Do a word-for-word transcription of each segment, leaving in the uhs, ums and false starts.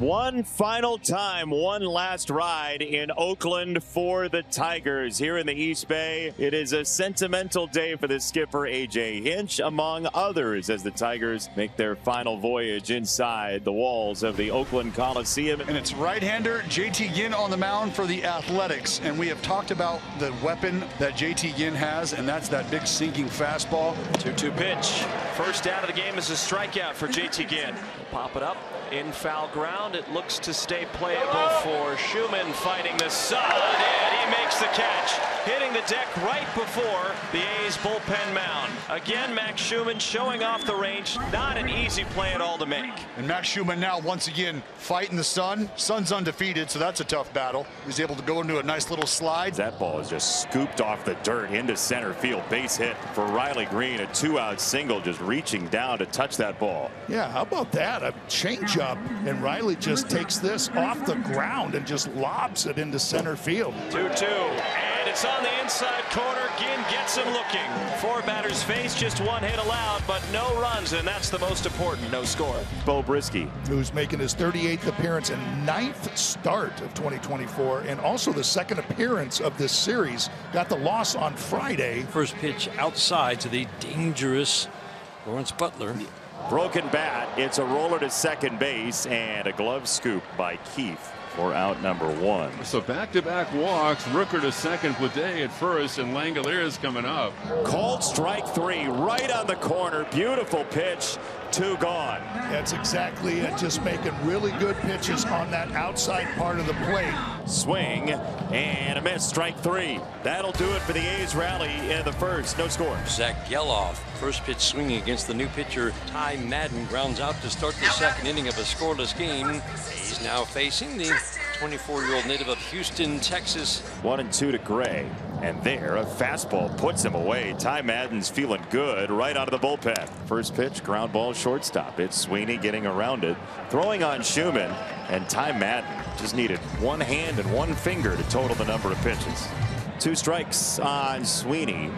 One final time, one last ride in Oakland for the Tigers. Here in the East Bay, it is a sentimental day for the skipper, A J Hinch, among others, as the Tigers make their final voyage inside the walls of the Oakland Coliseum. And it's right-hander J T Ginn on the mound for the Athletics. And we have talked about the weapon that J T Ginn has, and that's that big sinking fastball. two two pitch. First out of the game is a strikeout for J T Ginn. Pop it up in foul ground. It looks to stay playable for Schuemann, fighting the side, and he makes the catch, hitting the deck right before the A's bullpen mound. Again, Max Schuemann showing off the range. Not an easy play at all to make. And Max Schuemann now once again fighting the sun. Sun's undefeated, so that's a tough battle. He's able to go into a nice little slide. That ball is just scooped off the dirt into center field. Base hit for Riley Greene, a two-out single, just reaching down to touch that ball. Yeah, how about that? A changeup, and Riley just takes this off the ground and just lobs it into center field. two two, and it's on the inside corner. Ginn gets him looking. Four batters face, just one hit allowed, but no runs, and that's the most important. No score. Beau Brieske, who's making his thirty-eighth appearance and ninth start of twenty twenty-four, and also the second appearance of this series, got the loss on Friday. First pitch outside to the dangerous Lawrence Butler. Broken bat. It's a roller to second base and a glove scoop by Keith for out number one. So back-to-back walks. Rooker to second, Bleday at first, and Langelier is coming up. Called strike three right on the corner. Beautiful pitch. Two gone. That's exactly it. Just making really good pitches on that outside part of the plate. Swing and a miss. Strike three. That'll do it for the A's rally in the first. No score. Zack Gelof, first pitch swinging against the new pitcher Ty Madden, grounds out to start the second inning of a scoreless game. He's now facing the twenty-four-year-old native of Houston, Texas. One and two to Gray. And there, a fastball puts him away. Ty Madden's feeling good right out of the bullpen. First pitch, ground ball, shortstop. It's Sweeney getting around it, throwing on Schuemann, and Ty Madden just needed one hand and one finger to total the number of pitches. Two strikes on Sweeney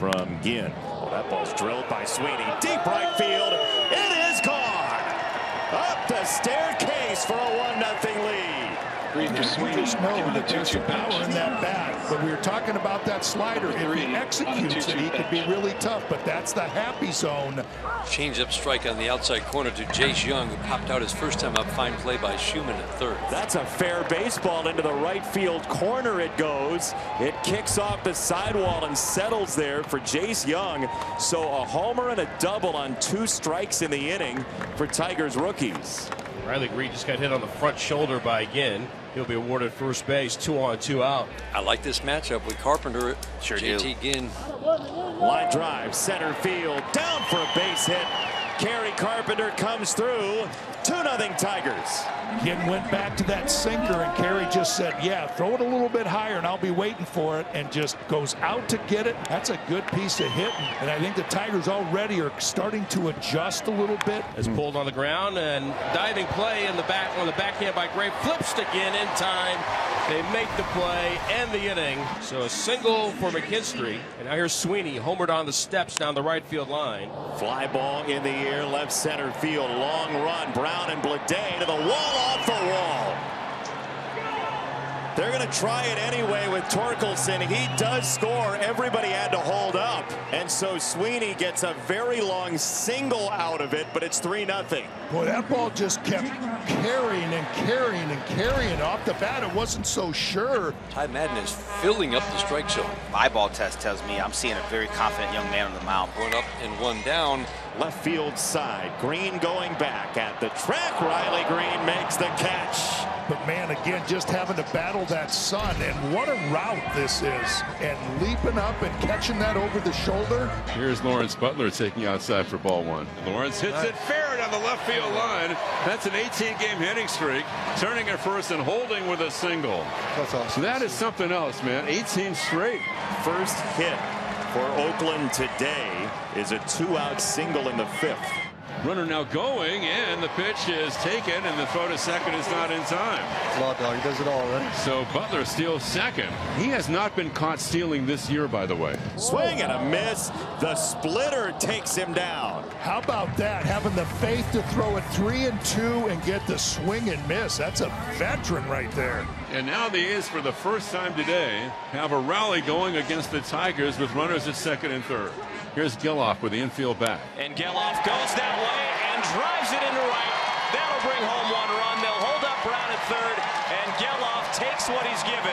from Ginn. Oh, that ball's drilled by Sweeney. Deep right field. It is gone. Up the staircase for a one nothing lead. We just know that there's some power in that bat, but we were talking about that slider. If he executes it, he could be really tough, but that's the happy zone. Change-up strike on the outside corner to Jace Young, who popped out his first time up. Fine play by Schuemann at third. That's a fair baseball into the right field corner. It goes. It kicks off the sidewall and settles there for Jace Young. So a homer and a double on two strikes in the inning for Tigers rookies. Riley Greene just got hit on the front shoulder by Ginn. He'll be awarded first base, two on, two out. I like this matchup with Carpenter. Sure do. J T Ginn. Line drive, center field, down for a base hit. Kerry Carpenter comes through. two nothing Tigers. Ginn went back to that sinker, and Kerry just said, yeah, throw it a little bit higher, and I'll be waiting for it, and just goes out to get it. That's a good piece of hitting, and I think the Tigers already are starting to adjust a little bit. It's pulled on the ground, and diving play in the back on the backhand by Gray. Flips to Ginn in time. They make the play and the inning. So a single for McKinstry, and now here's Sweeney homered on the steps down the right field line. Fly ball in the air, left center field, long run. Brown and Bleday to the wall, off the wall. They're going to try it anyway with Torkelson. He does score. Everybody had to hold up. And so Sweeney gets a very long single out of it, but it's three nothing. Boy, that ball just kept carrying and carrying and carrying. Off the bat, it wasn't so sure. Ty Madden is filling up the strike zone. My ball test tells me I'm seeing a very confident young man on the mound. One up and one down. Left field side. Greene going back at the track. Riley Greene makes the catch. But man, again, just having to battle that sun, and what a route this is. And leaping up and catching that over the shoulder. Here's Lawrence Butler taking outside for ball one. Lawrence hits it fair down the left field line. That's an eighteen game hitting streak. Turning at first and holding with a single. That's awesome. So that is something else, man. eighteen straight. First hit for Oakland today is a two-out single in the fifth. Runner now going, and the pitch is taken, and the throw to second is not in time. Law dog, he does it all, right? So Butler steals second. He has not been caught stealing this year, by the way. Swing and a miss. The splitter takes him down. How about that? Having the faith to throw it three and two and get the swing and miss. That's a veteran right there. And now the A's, for the first time today, have a rally going against the Tigers with runners at second and third. Here's Gelof with the infield back. And Gelof goes that way and drives it into right. That'll bring home one run. They'll hold up Brown at third. And Gelof takes what he's given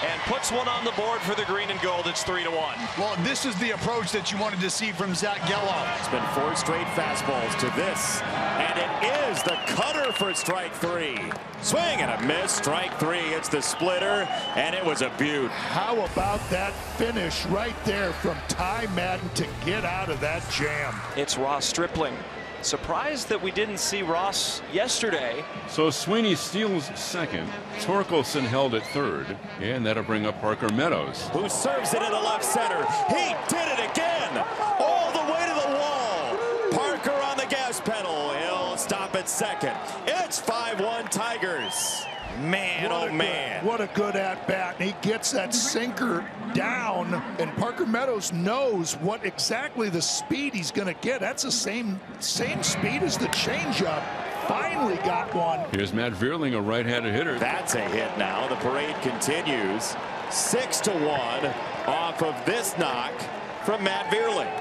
and puts one on the board for the green and gold. It's three to one. Well, this is the approach that you wanted to see from Zack Gelof. It's been four straight fastballs to this. And it is the cutter for strike three. Swing and a miss. Strike three. It's the splitter. And it was a beaut. How about that finish right there from Ty Madden to get out of that jam? It's Ross Stripling. Surprised that we didn't see Ross yesterday. So Sweeney steals second. Torkelson held at third. And that'll bring up Parker Meadows, who serves it in the left center. He did it again. All the way to the wall. Parker on the gas pedal. He'll stop at second. It's five one Tigers. Man, oh man. What a good at-bat. And he gets that sinker down, and Parker Meadows knows what exactly the speed he's going to get. That's the same same speed as the changeup. Finally got one. Here's Matt Veerling, a right-handed hitter. That's a hit now. The parade continues. Six to one off of this knock from Matt Veerling.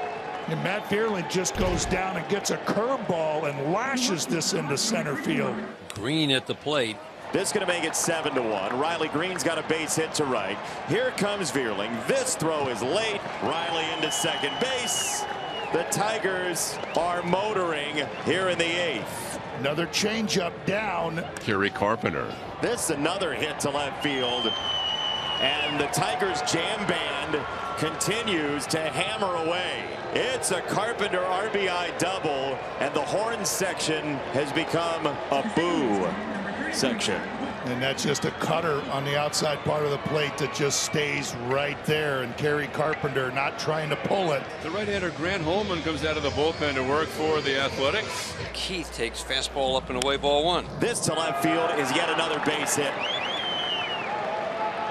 And Matt Veerling just goes down and gets a curveball and lashes this into center field. Green at the plate. This is going to make it seven to one. Riley Greene's got a base hit to right. Here comes Veerling. This throw is late. Riley into second base. The Tigers are motoring here in the eighth. Another changeup down. Kerry Carpenter. This is another hit to left field. And the Tigers jam band continues to hammer away. It's a Carpenter R B I double, and the horn section has become a boo section. And that's just a cutter on the outside part of the plate that just stays right there, and Kerry Carpenter not trying to pull it. The right-hander Grant Holman comes out of the bullpen to work for the Athletics. Keith takes fastball up and away, ball one. This to left field is yet another base hit.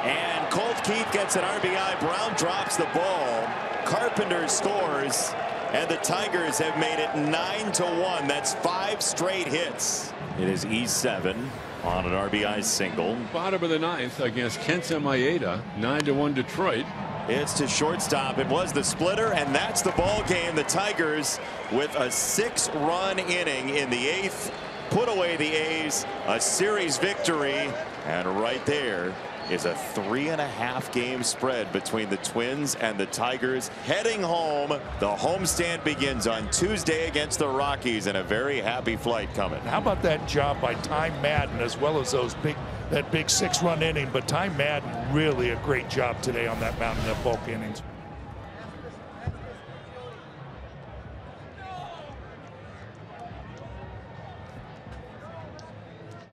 And Colt Keith gets an R B I. Brown drops the ball. Carpenter scores, and the Tigers have made it nine to one. That's five straight hits. It is E seven on an R B I single. Bottom of the ninth against Kensa Maeda, nine to one Detroit. It's to shortstop. It was the splitter, and that's the ball game. The Tigers with a six-run inning in the eighth. Put away the A's, a series victory, and right there is a three and a half game spread between the Twins and the Tigers heading home. The homestand begins on Tuesday against the Rockies, and a very happy flight coming. How about that job by Ty Madden, as well as those big that big six run inning? But Ty Madden, really a great job today on that mound in the bulk innings.